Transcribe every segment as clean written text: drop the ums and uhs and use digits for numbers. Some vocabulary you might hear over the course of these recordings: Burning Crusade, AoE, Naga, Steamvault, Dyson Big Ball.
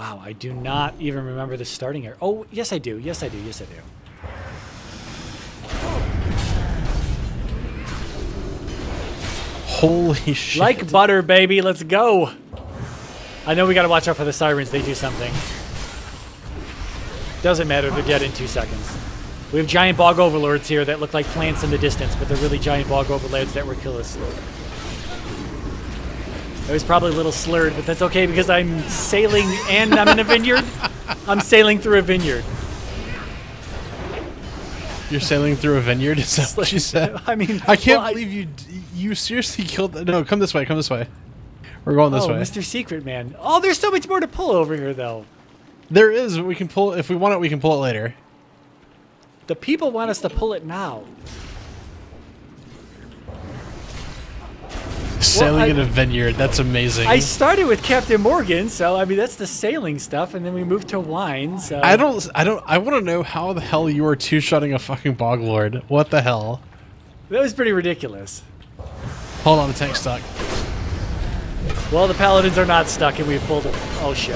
Wow, I do not even remember the starting area. Oh, yes I do, yes I do, yes I do. Holy shit. Like butter, baby, let's go. I know we gotta watch out for the sirens, they do something. Doesn't matter, they're dead in 2 seconds. We have giant bog overlords here that look like plants in the distance, but they're really giant bog overlords that will kill us. It was probably a little slurred, but that's okay because I'm sailing and I'm in a vineyard. I'm sailing through a vineyard. You're sailing through a vineyard? Is that what you said? I mean, I can't believe you seriously killed. No, come this way. Come this way. We're going this way. Oh, Mr. Secret Man. Oh, there's so much more to pull over here, though. There is. We can pull if we want it. We can pull it later. The people want us to pull it now. Sailing in a vineyard, that's amazing. I started with Captain Morgan, so I mean that's the sailing stuff, and then we moved to wine, so I want to know how the hell you are two-shotting a fucking bog lord. What the hell? That was pretty ridiculous. Hold on, the tank's stuck. Well, the paladins are not stuck and we pulled it. Oh shit.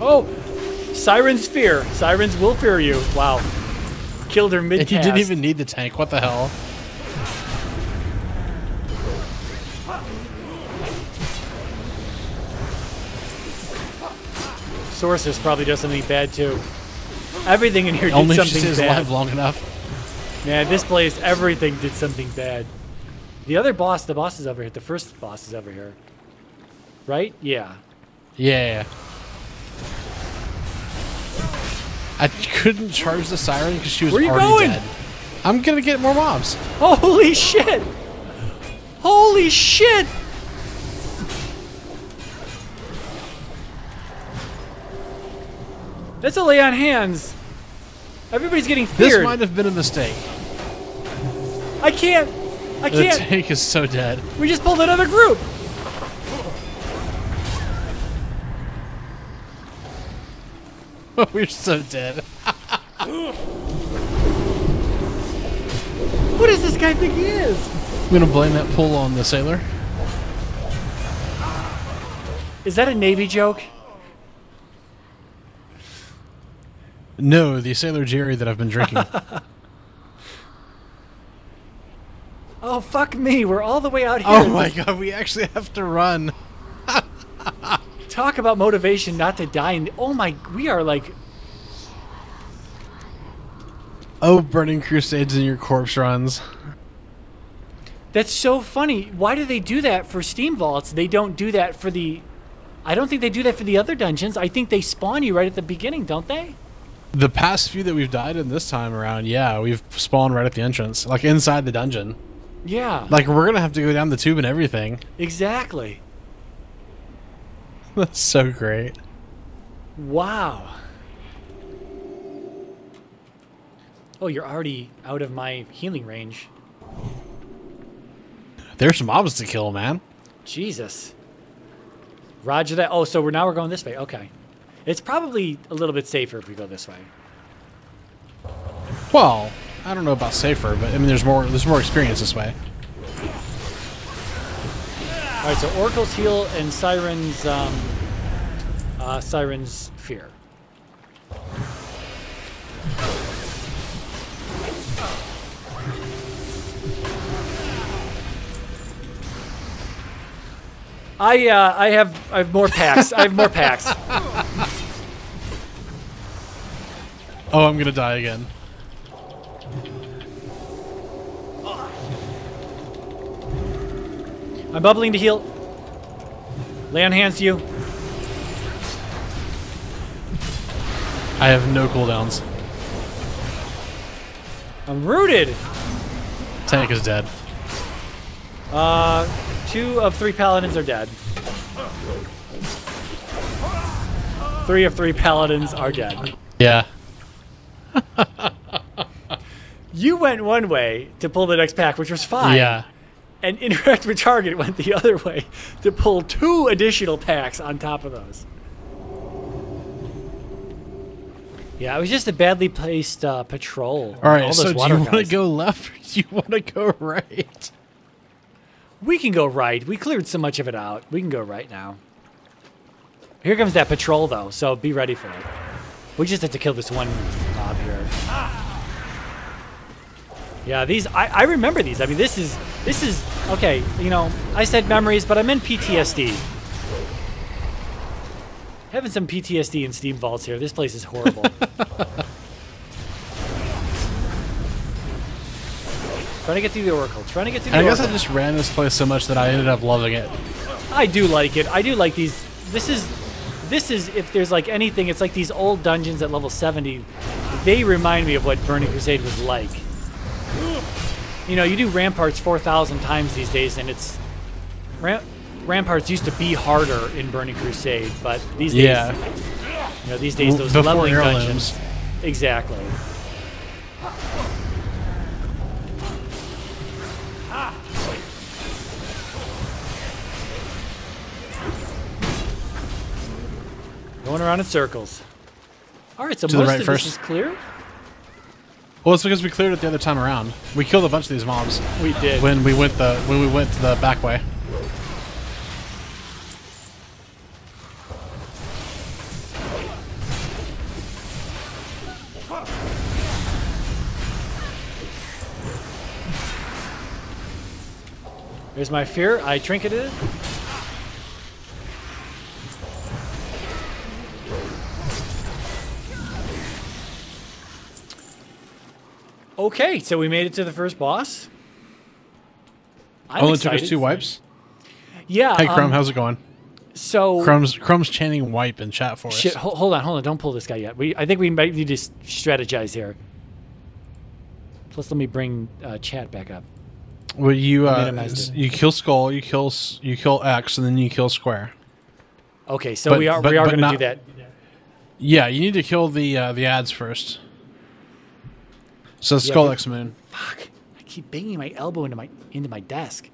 Oh! Sirens fear. Sirens will fear you. Wow. Killed her mid-cast. You didn't even need the tank. What the hell? Sorceress probably does something bad, too. Everything in here did something bad. Only if she stays alive long enough. Man, this place, everything did something bad. The other boss, the boss is over here. The first boss is over here. Right? Yeah. Yeah. I couldn't charge the siren because she was already dead. I'm gonna get more mobs. Holy shit! Holy shit! That's a lay on hands. Everybody's getting feared. This might have been a mistake. I can't. The tank is so dead. We just pulled another group. We're so dead. What does this guy think he is? I'm gonna blame that pull on the sailor. Is that a Navy joke? No, the Sailor Jerry that I've been drinking. Oh, fuck me. We're all the way out here. Oh my god, we actually have to run. Talk about motivation not to die. And oh my, we are like. Oh, burning crusades and your corpse runs. That's so funny. Why do they do that for Steam Vaults? They don't do that for the. I don't think they do that for the other dungeons. I think they spawn you right at the beginning, don't they? The past few that we've died in this time around, yeah, we've spawned right at the entrance, like inside the dungeon. Yeah. Like we're going to have to go down the tube and everything. Exactly. That's so great. Wow. Oh, you're already out of my healing range. There's some mobs to kill, man. Jesus. Roger that. Oh, so now we're going this way. Okay. It's probably a little bit safer if we go this way. Well, I don't know about safer, but I mean there's more experience this way. All right, so Oracle's Heal and Siren's Siren's Fear. I have more packs. I have more packs. Oh, I'm gonna die again. I'm bubbling to heal. Lay on hands to you. I have no cooldowns. I'm rooted. Tank is dead. 2 of 3 paladins are dead. 3 of 3 paladins are dead. Yeah. You went one way to pull the next pack, which was fine. Yeah. And Interact with Target went the other way to pull 2 additional packs on top of those. Yeah, it was just a badly placed patrol. All right, so do you want to go left or do you want to go right? We can go right. We cleared so much of it out. We can go right now. Here comes that patrol, though, so be ready for it. We just have to kill this one mob here. Yeah, these... I remember these. I mean, this is... Okay, you know, I said memories, but I meant PTSD. Having some PTSD in Steam Vaults here. This place is horrible. Trying to get through the Oracle. Trying to get through the Oracle. I guess I just ran this place so much that I ended up loving it. I do like it. I do like these. This is if there's like anything, it's like these old dungeons at level 70. They remind me of what Burning Crusade was like. You know, you do Ramparts 4,000 times these days, and it's... Ramparts used to be harder in Burning Crusade, but these days, you know, these days those leveling dungeons, exactly. Going around in circles. All right, so most of this is clear. Well, it's because we cleared it the other time around. We killed a bunch of these mobs. We did when we went to the back way. There's my fear. I trinketed it. Okay, so we made it to the first boss. Only took us 2 wipes. Yeah. Hey, Chrome, how's it going? So Chrome's chanting "wipe" in chat for us. Shit, hold on, don't pull this guy yet. I think we might need to strategize here. Plus, let me bring chat back up. Well, you kill Skull, you kill X, and then you kill Square. Okay, so we are going to do that. Yeah, you need to kill the ads first. So Skull, X, Moon. Fuck! I keep banging my elbow into my desk.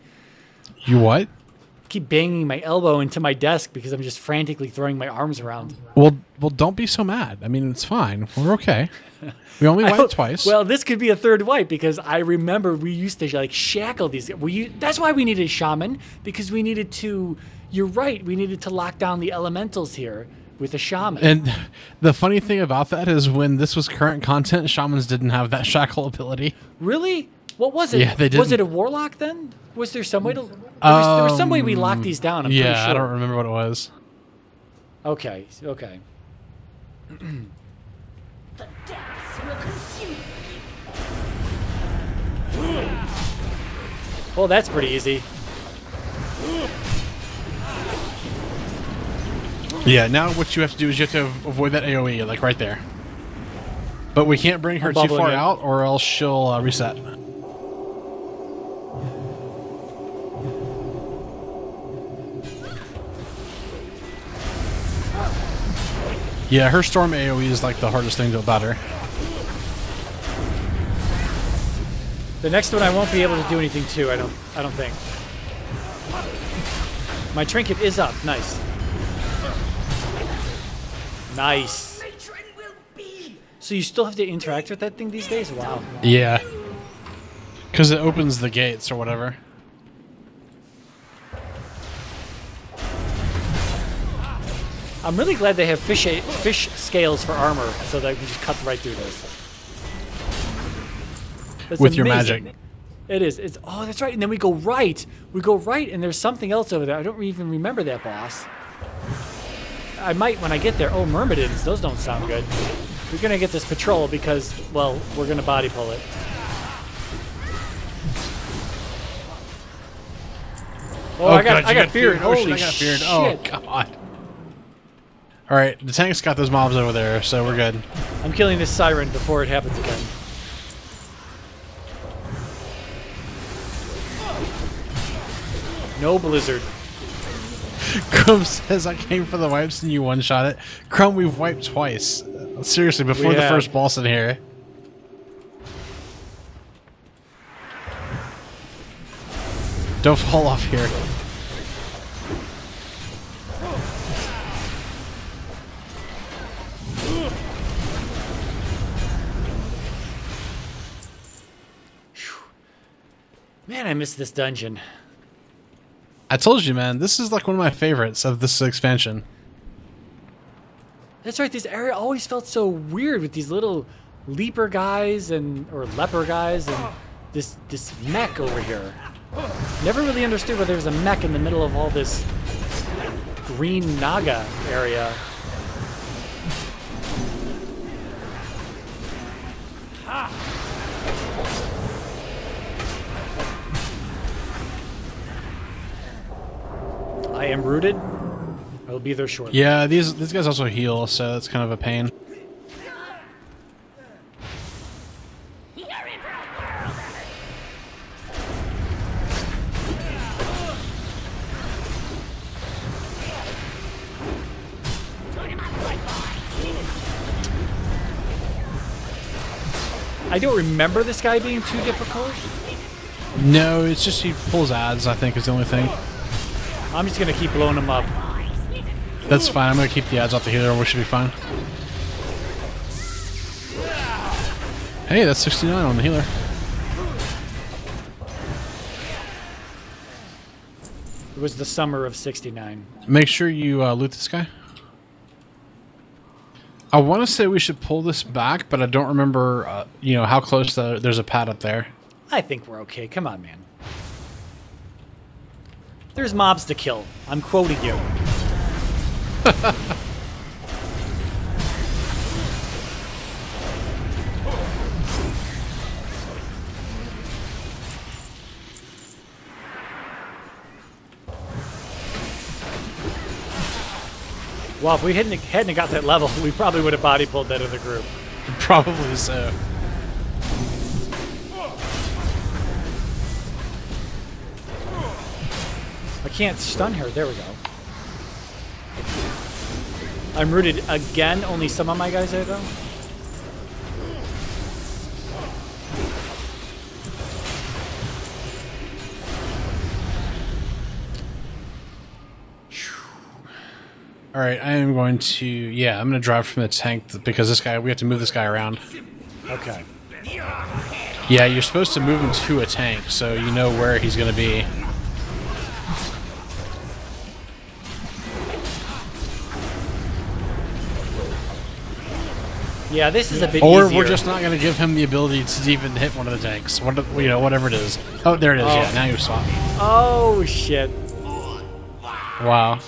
You what? I keep banging my elbow into my desk because I'm just frantically throwing my arms around. Well, don't be so mad. I mean, it's fine. We're okay. We only wiped twice. Well, this could be a third wipe because I remember we used to like shackle these. That's why we needed a shaman, because we needed to. You're right. We needed to lock down the elementals here with a shaman. And the funny thing about that is, when this was current content, shamans didn't have that shackle ability. Really? What was it? Yeah, they didn't. Was it a warlock then? Was there some way to? There was some way we locked these down. I'm pretty sure. I don't remember what it was. Okay. Okay. The deaths will consume you. Well, that's pretty easy. Yeah, now what you have to do is you have to avoid that AoE, like right there. But we can't bring her too far out, or else she'll reset. Yeah, her storm AoE is like the hardest thing to batter. The next one I won't be able to do anything to, I don't think. My trinket is up, nice. Nice. So you still have to interact with that thing these days? Wow. Yeah. Because it opens the gates or whatever. I'm really glad they have fish scales for armor, so that I can just cut right through this. That's with amazing. Your magic. It is. It's oh, that's right. And then we go right. We go right, and there's something else over there. I don't even remember that boss. I might when I get there. Oh, myrmidons. Those don't sound good. We're gonna get this patrol because, well, we're gonna body pull it. Oh, I got feared. Holy shit! Oh God. All right, the tank's got those mobs over there, so we're good. I'm killing this siren before it happens again. No blizzard. Chrome says I came for the wipes and you one-shot it. Chrome, we've wiped twice. Seriously, before the first boss in here. Don't fall off here. Man, I miss this dungeon. I told you, man, this is like one of my favorites of this expansion. That's right, this area always felt so weird with these little leaper guys and or leper guys and this mech over here. Never really understood why there was a mech in the middle of all this green Naga area. I am rooted. I will be there shortly. Yeah, these guys also heal, so that's kind of a pain. I don't remember this guy being too difficult. No, it's just he pulls ads, I think, is the only thing. I'm just going to keep blowing him up. That's fine. I'm going to keep the ads off the healer and we should be fine. Hey, that's 69 on the healer. It was the summer of 69. Make sure you loot this guy. I want to say we should pull this back, but I don't remember, you know, how close there's a pad up there. I think we're okay. Come on, man. There's mobs to kill. I'm quoting you. Well, if we hadn't got that level, we probably would have body pulled that other group. Probably so. I can't stun her. There we go. I'm rooted again. Only some of my guys are, though. All right, I am going to, yeah, I'm going to drive from the tank because this guy, we have to move this guy around. Okay. Yeah, you're supposed to move him to a tank, so you know where he's going to be. Yeah, this is a bit easier. Or we're just not going to give him the ability to even hit one of the tanks, you know, whatever it is. Oh, there it is. Oh. Yeah, now you swap. Oh, shit. Wow.